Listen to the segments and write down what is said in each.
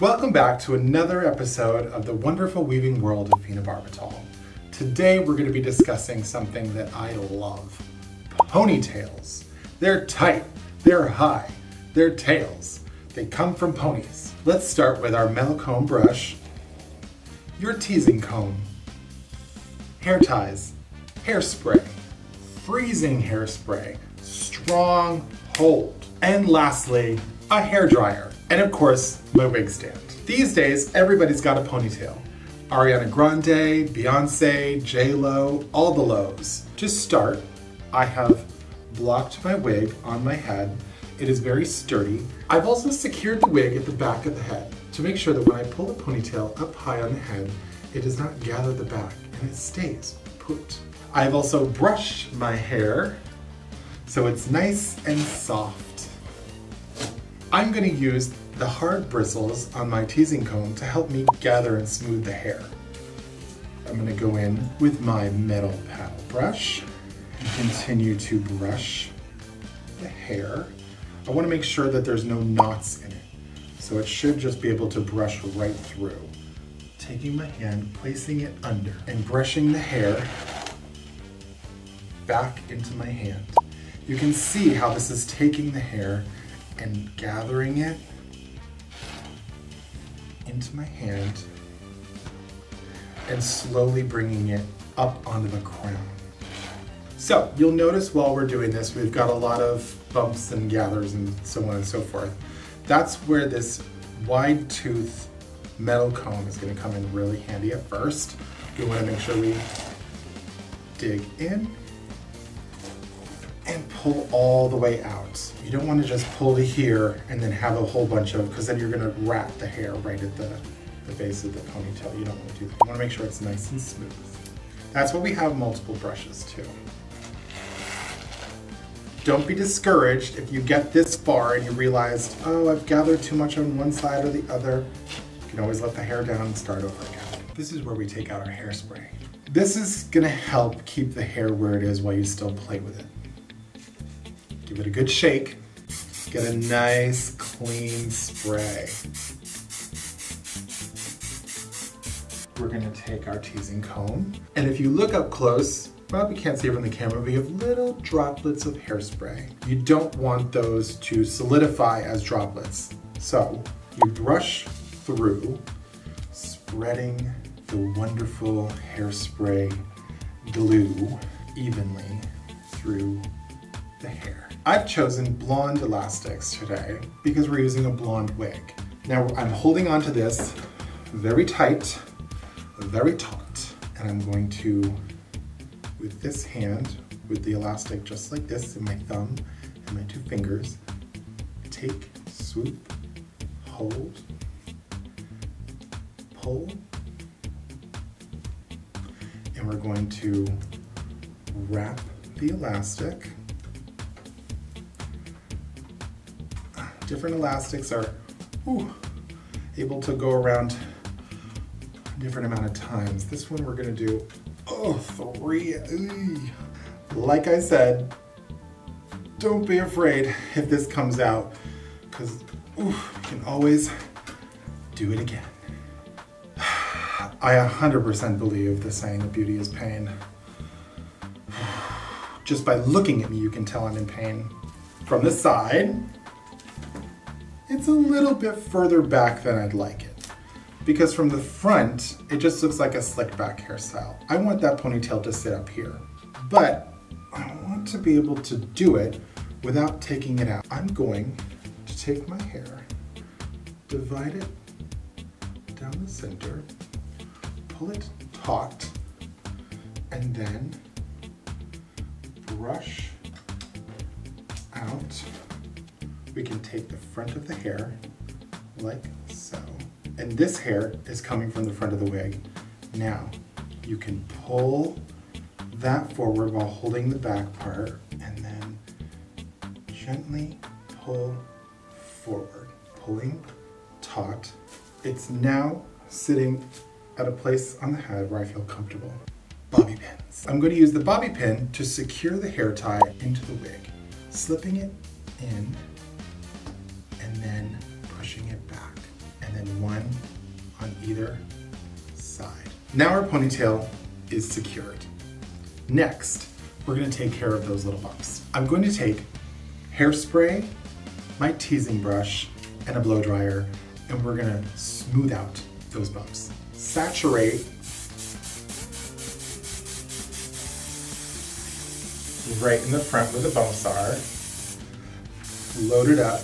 Welcome back to another episode of the wonderful weaving world of Fena Barbitall. Today we're going to be discussing something that I love. Ponytails. They're tight, they're high, they're tails. They come from ponies. Let's start with our metal comb brush, your teasing comb, hair ties, hairspray, freezing hairspray, strong hold, and lastly, a hairdryer, and of course, my wig stand. These days, everybody's got a ponytail. Ariana Grande, Beyonce, J. Lo, all the Lows. To start, I have blocked my wig on my head. It is very sturdy. I've also secured the wig at the back of the head to make sure that when I pull the ponytail up high on the head, it does not gather the back and it stays put. I've also brushed my hair so it's nice and soft. I'm gonna use the hard bristles on my teasing comb to help me gather and smooth the hair. I'm gonna go in with my metal paddle brush and continue to brush the hair. I wanna make sure that there's no knots in it, so it should just be able to brush right through. Taking my hand, placing it under, and brushing the hair back into my hand. You can see how this is taking the hair and gathering it into my hand and slowly bringing it up onto the crown. So you'll notice while we're doing this, we've got a lot of bumps and gathers and so on and so forth. That's where this wide tooth metal comb is gonna come in really handy at first. We wanna make sure we dig in and pull all the way out. You don't wanna just pull to here and then have a whole bunch of, because then you're gonna wrap the hair right at the base of the ponytail. You don't wanna do that. You wanna make sure it's nice and smooth. That's why we have multiple brushes too. Don't be discouraged if you get this far and you realize, oh, I've gathered too much on one side or the other. You can always let the hair down and start over again. This is where we take out our hairspray. This is gonna help keep the hair where it is while you still play with it. Give it a good shake. Get a nice, clean spray. We're gonna take our teasing comb. And if you look up close, probably can't see it from the camera, but you have little droplets of hairspray. You don't want those to solidify as droplets. So you brush through, spreading the wonderful hairspray glue evenly through the hair. I've chosen blonde elastics today because we're using a blonde wig. Now I'm holding onto this very tight, very taut, and I'm going to, with this hand, with the elastic just like this in my thumb and my two fingers, take, swoop, hold, pull, and we're going to wrap the elastic. Different elastics are able to go around a different amount of times. This one we're gonna do three. Like I said, don't be afraid if this comes out, because you can always do it again. I 100% believe the saying that beauty is pain. Just by looking at me, you can tell I'm in pain. From the side, it's a little bit further back than I'd like it, because from the front, it just looks like a slick back hairstyle. I want that ponytail to sit up here, but I want to be able to do it without taking it out. I'm going to take my hair, divide it down the center, pull it taut, and then brush out. We can take the front of the hair like so. And this hair is coming from the front of the wig. Now, you can pull that forward while holding the back part, and then gently pull forward, pulling taut. It's now sitting at a place on the head where I feel comfortable. Bobby pins. I'm going to use the bobby pin to secure the hair tie into the wig, slipping it in and then pushing it back. and one on either side. Now our ponytail is secured. Next, we're gonna take care of those little bumps. I'm going to take hairspray, my teasing brush, and a blow dryer, and we're gonna smooth out those bumps. Saturate right in the front where the bumps are. Load it up.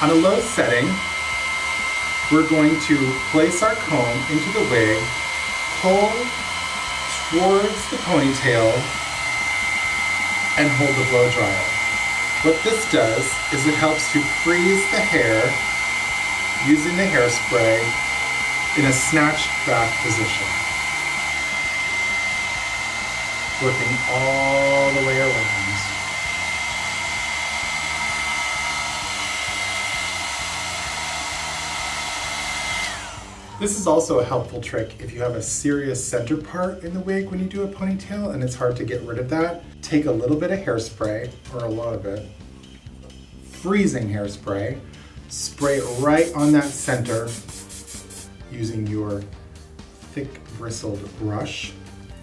On a low setting, we're going to place our comb into the wig, pull towards the ponytail, and hold the blow dryer. What this does is it helps to freeze the hair using the hairspray in a snatched back position. Working all the way around. This is also a helpful trick if you have a serious center part in the wig when you do a ponytail and it's hard to get rid of that. Take a little bit of hairspray, or a lot of it, freezing hairspray, spray it right on that center using your thick bristled brush.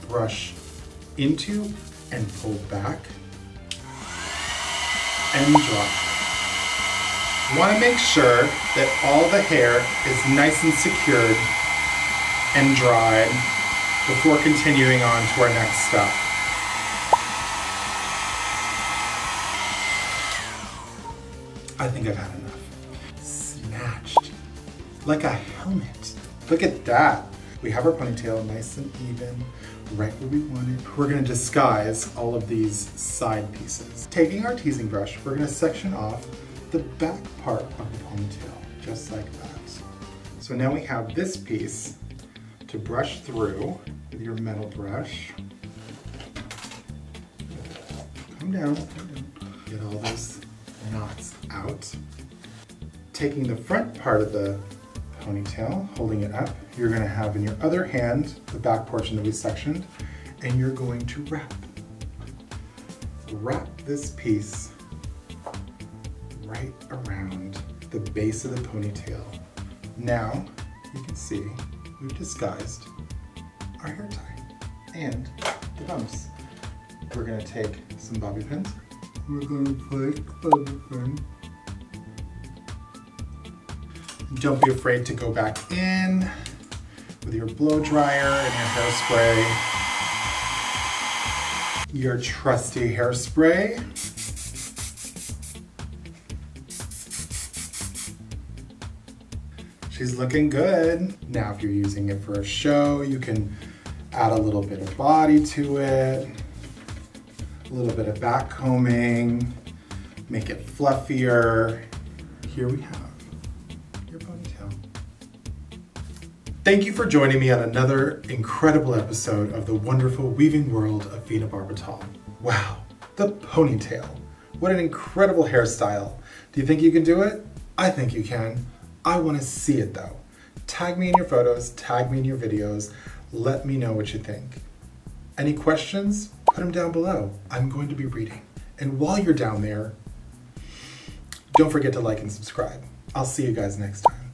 Brush into and pull back and drop. You want to make sure that all the hair is nice and secured and dried before continuing on to our next step. I think I've had enough. Snatched like a helmet. Look at that. We have our ponytail nice and even, right where we want it. We're gonna disguise all of these side pieces. Taking our teasing brush, we're gonna section off the back part of the ponytail, just like that. So now we have this piece to brush through with your metal brush. Come down, come down. Get all those knots out. Taking the front part of the ponytail, holding it up, you're gonna have in your other hand the back portion that we sectioned, and you're going to wrap. Wrap this piece right around the base of the ponytail. Now, you can see we've disguised our hair tie and the bumps. We're gonna take some bobby pins. We're gonna take bobby pin. Don't be afraid to go back in with your blow dryer and your hairspray. Your trusty hairspray. She's looking good. Now, if you're using it for a show, you can add a little bit of body to it, a little bit of back combing, make it fluffier. Here we have your ponytail. Thank you for joining me on another incredible episode of the wonderful weaving world of Fena Barbitall. Wow, the ponytail. What an incredible hairstyle. Do you think you can do it? I think you can. I want to see it though. Tag me in your photos, tag me in your videos, let me know what you think. Any questions? Put them down below. I'm going to be reading. And while you're down there, don't forget to like and subscribe. I'll see you guys next time.